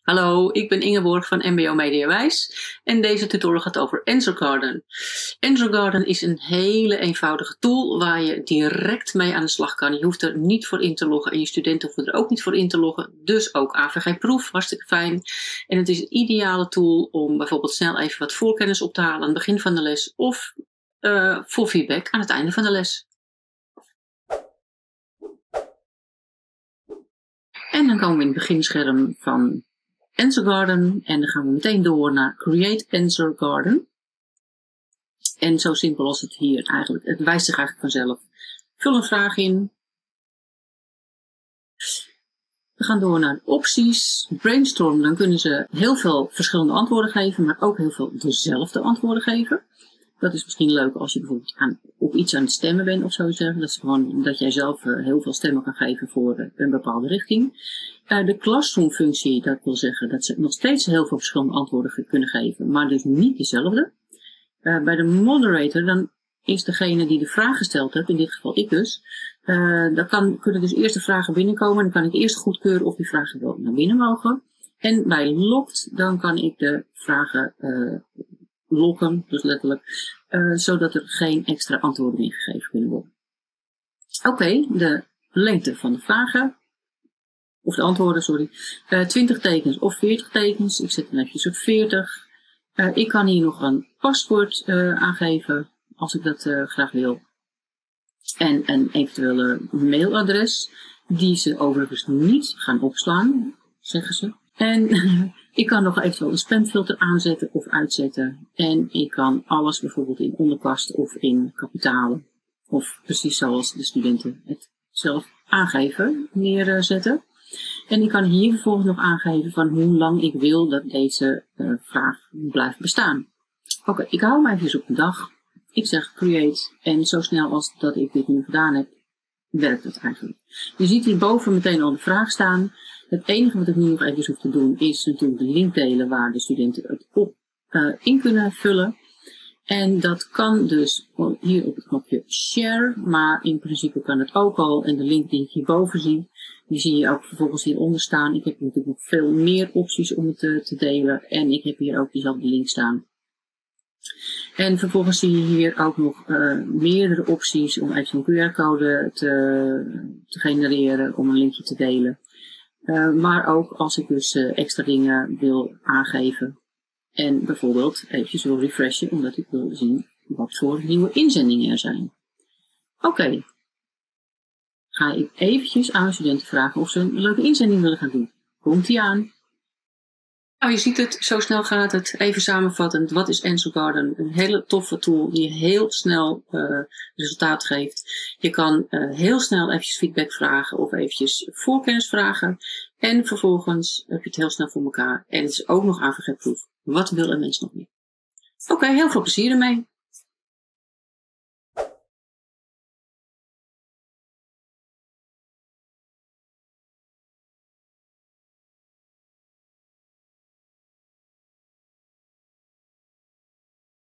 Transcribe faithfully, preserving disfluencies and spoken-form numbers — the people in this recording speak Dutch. Hallo, ik ben Ingeborg van M B O Mediawijs en deze tutorial gaat over AnswerGarden. AnswerGarden is een hele eenvoudige tool waar je direct mee aan de slag kan. Je hoeft er niet voor in te loggen en je studenten hoeven er ook niet voor in te loggen. Dus ook A V G-proef, hartstikke fijn. En het is een ideale tool om bijvoorbeeld snel even wat voorkennis op te halen aan het begin van de les of uh, voor feedback aan het einde van de les. En dan komen we in het beginscherm van AnswerGarden en dan gaan we meteen door naar Create AnswerGarden. En zo simpel als het hier eigenlijk, het wijst zich eigenlijk vanzelf. Vul een vraag in. We gaan door naar opties, brainstormen, dan kunnen ze heel veel verschillende antwoorden geven, maar ook heel veel dezelfde antwoorden geven. Dat is misschien leuk als je bijvoorbeeld aan, op iets aan het stemmen bent of zo zeggen. Dat is gewoon dat jij zelf uh, heel veel stemmen kan geven voor uh, een bepaalde richting. Uh, de classroom functie, dat wil zeggen dat ze nog steeds heel veel verschillende antwoorden kunnen geven, maar dus niet dezelfde. Uh, bij de moderator, dan is degene die de vraag gesteld heeft, in dit geval ik dus, uh, dan kan, kunnen dus eerst de vragen binnenkomen en dan kan ik eerst goedkeuren of die vragen wel naar binnen mogen. En bij locked, dan kan ik de vragen uh, lokken, dus letterlijk, uh, zodat er geen extra antwoorden meer gegeven kunnen worden. Oké, okay, de lengte van de vragen, of de antwoorden, sorry, uh, twintig tekens of veertig tekens. Ik zet hem netjes op veertig. Uh, ik kan hier nog een paswoord uh, aangeven, als ik dat uh, graag wil. En een eventuele mailadres, die ze overigens niet gaan opslaan, zeggen ze. En ik kan nog eventueel een spamfilter aanzetten of uitzetten. En ik kan alles bijvoorbeeld in onderkast of in kapitalen. Of precies zoals de studenten het zelf aangeven, neerzetten. En ik kan hier vervolgens nog aangeven van hoe lang ik wil dat deze uh, vraag blijft bestaan. Oké, okay, ik hou mij even op de dag. Ik zeg create en zo snel als dat ik dit nu gedaan heb, werkt het eigenlijk. Je ziet hierboven meteen al de vraag staan. Het enige wat ik nu nog even hoef te doen is natuurlijk de link delen waar de studenten het op uh, in kunnen vullen. En dat kan dus hier op het knopje share, maar in principe kan het ook al. En de link die ik hierboven zie, die zie je ook vervolgens hieronder staan. Ik heb natuurlijk nog veel meer opties om het uh, te delen en ik heb hier ook diezelfde link staan. En vervolgens zie je hier ook nog uh, meerdere opties om even een Q R-code te, te genereren, om een linkje te delen. Uh, maar ook als ik dus uh, extra dingen wil aangeven en bijvoorbeeld eventjes wil refreshen omdat ik wil zien wat voor nieuwe inzendingen er zijn. Oké, okay. Ga ik eventjes aan studenten vragen of ze een leuke inzending willen gaan doen. Komt die aan? Nou, je ziet het, zo snel gaat het. Even samenvattend, wat is AnswerGarden? Een hele toffe tool die heel snel uh, resultaat geeft. Je kan uh, heel snel eventjes feedback vragen of eventjes voorkennis vragen. En vervolgens heb je het heel snel voor elkaar. En het is ook nog A V G-proef. Wat wil een mens nog meer? Oké, okay, heel veel plezier ermee.